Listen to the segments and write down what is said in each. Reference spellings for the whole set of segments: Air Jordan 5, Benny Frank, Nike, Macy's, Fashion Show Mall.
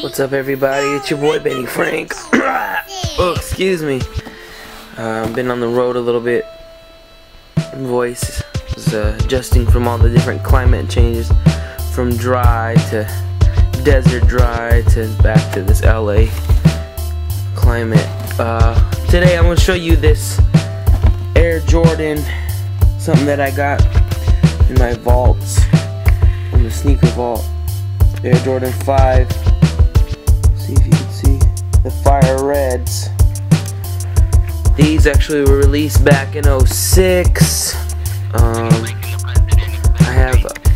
What's up, everybody? It's your boy Benny Frank. Oh, excuse me. I've been on the road a little bit. Voice is adjusting from all the different climate changes, from dry to desert dry to back to this LA climate. Today I'm gonna show you this Air Jordan, something that I got in my vaults, in the sneaker vault. Air Jordan 5. See if you can see the fire reds. These actually were released back in 06.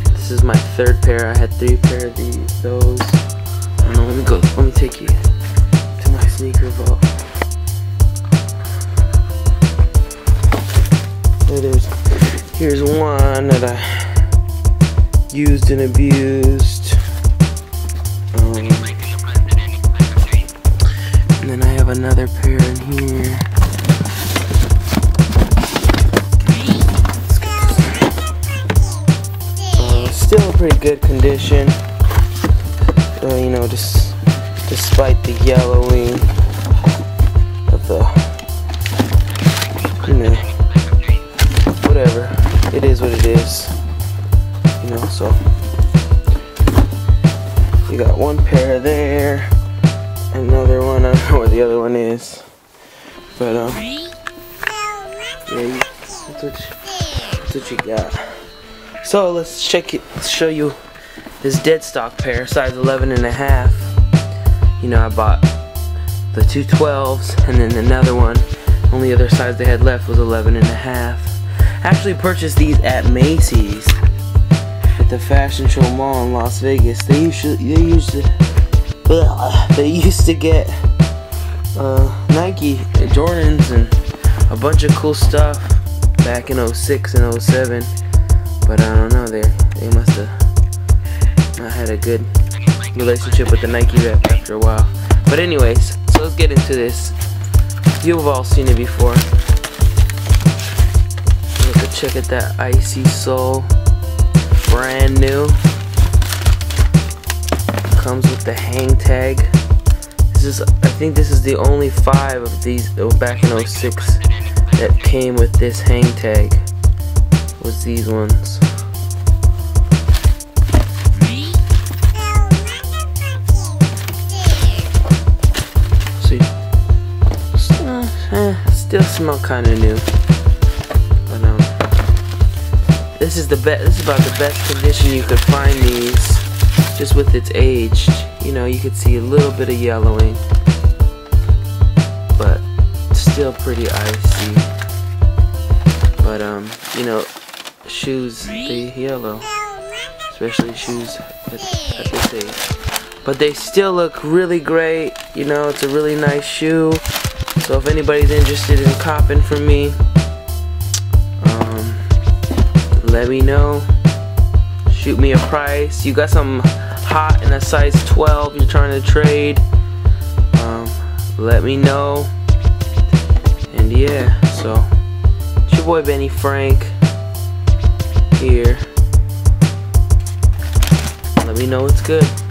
This is my third pair. I had three pair of those. Oh, no, let me take you to my sneaker vault. Here's one that I used and abused. And then I have another pair in here. Still in pretty good condition. You know, just despite the yellowing of the, you know, whatever. It is what it is. You know, so you got one pair there. Another one, I don't know where the other one is, but yeah, that's what you got. So let's check it. Let's show you this deadstock pair, size 11.5. You know, I bought the two 12s and then another one. Only other size they had left was 11.5. I actually purchased these at Macy's at the Fashion Show Mall in Las Vegas. They used to get Nike Jordans and a bunch of cool stuff back in 06 and 07, but I don't know, they must have not had a good relationship with the Nike rep after a while. But anyways, so let's get into this. You've all seen it before. Check at that icy sole, brand new. Comes with the hang tag. I think this is the only 5 of these back in 06 that came with this hang tag. Was these ones. See, still smell kind of new. But this is the best. This is about the best condition you could find these. Just with its aged, you know, you could see a little bit of yellowing, but still pretty icy. But you know, shoes, they yellow, especially shoes at this age. But they still look really great. You know, it's a really nice shoe. So if anybody's interested in copping from me, let me know. Shoot me a price. You got some hot in a size 12 you're trying to trade, let me know. And yeah, so it's your boy Benny Frank here. Let me know it's good.